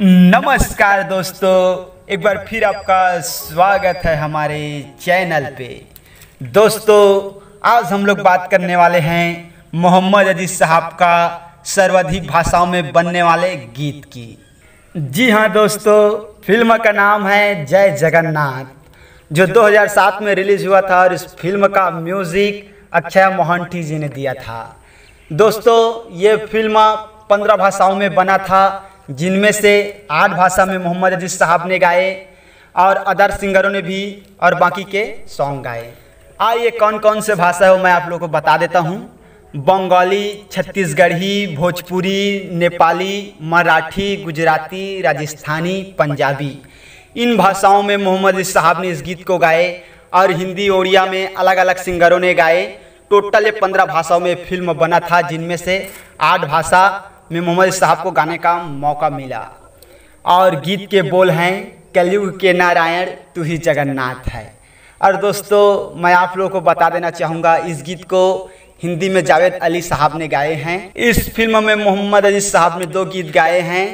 नमस्कार दोस्तों, एक बार फिर आपका स्वागत है हमारे चैनल पे। दोस्तों आज हम लोग बात करने वाले हैं मोहम्मद अजीज साहब का सर्वाधिक भाषाओं में बनने वाले गीत की। जी हाँ दोस्तों, फिल्म का नाम है जय जगन्नाथ, जो 2007 में रिलीज़ हुआ था और इस फिल्म का म्यूज़िक अक्षय मोहंती जी ने दिया था। दोस्तों ये फिल्म 15 भाषाओं में बना था, जिनमें से 8 भाषा में मोहम्मद अजीज साहब ने गाए और अदर सिंगरों ने भी और बाकी के सॉन्ग गाए। आइए कौन कौन से भाषा है वो मैं आप लोगों को बता देता हूँ। बंगाली, छत्तीसगढ़ी, भोजपुरी, नेपाली, मराठी, गुजराती, राजस्थानी, पंजाबी, इन भाषाओं में मोहम्मद अजीज साहब ने इस गीत को गाए और हिंदी ओडिया में अलग अलग सिंगरों ने गाए। टोटल 15 भाषाओं में फिल्म बना था, जिनमें से 8 भाषा में मोहम्मद साहब को गाने का मौका मिला। और गीत के बोल हैं कलयुग के नारायण तू ही जगन्नाथ है। और दोस्तों मैं आप लोगों को बता देना चाहूँगा, इस गीत को हिंदी में जावेद अली साहब ने गाए हैं। इस फिल्म में मोहम्मद अजीज साहब ने 2 गीत गाए हैं।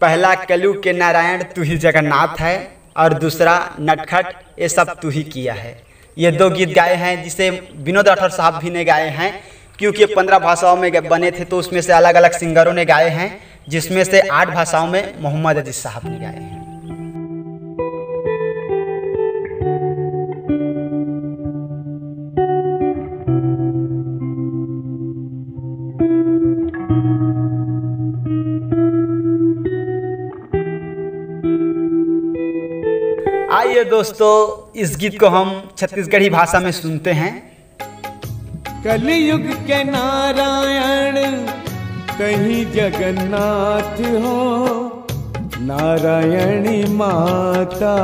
पहला कलयुग के नारायण तू ही जगन्नाथ है और दूसरा नटखट ये सब तू ही किया है। ये 2 गीत गाए हैं, जिसे विनोद अठौर साहब भी ने गाए हैं। क्योंकि 15 भाषाओं में बने थे तो उसमें से अलग अलग सिंगरों ने गाए हैं, जिसमें से 8 भाषाओं में मोहम्मद अजीज साहब ने गाए हैं। आइए दोस्तों इस गीत को हम छत्तीसगढ़ी भाषा में सुनते हैं। कलयुग के नारायण कहीं जगन्नाथ हो, नारायणी माता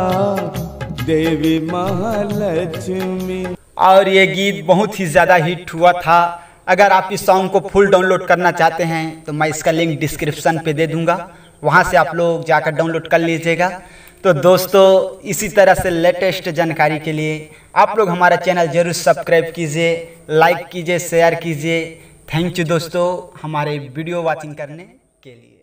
देवी महालक्ष्मी। और ये गीत बहुत ही ज़्यादा हिट हुआ था। अगर आप इस सॉन्ग को फुल डाउनलोड करना चाहते हैं तो मैं इसका लिंक डिस्क्रिप्शन पे दे दूंगा, वहाँ से आप लोग जाकर डाउनलोड कर लीजिएगा। तो दोस्तों इसी तरह से लेटेस्ट जानकारी के लिए आप लोग हमारा चैनल जरूर सब्सक्राइब कीजिए, लाइक कीजिए, शेयर कीजिए। थैंक यू दोस्तों हमारे वीडियो वॉचिंग करने के लिए।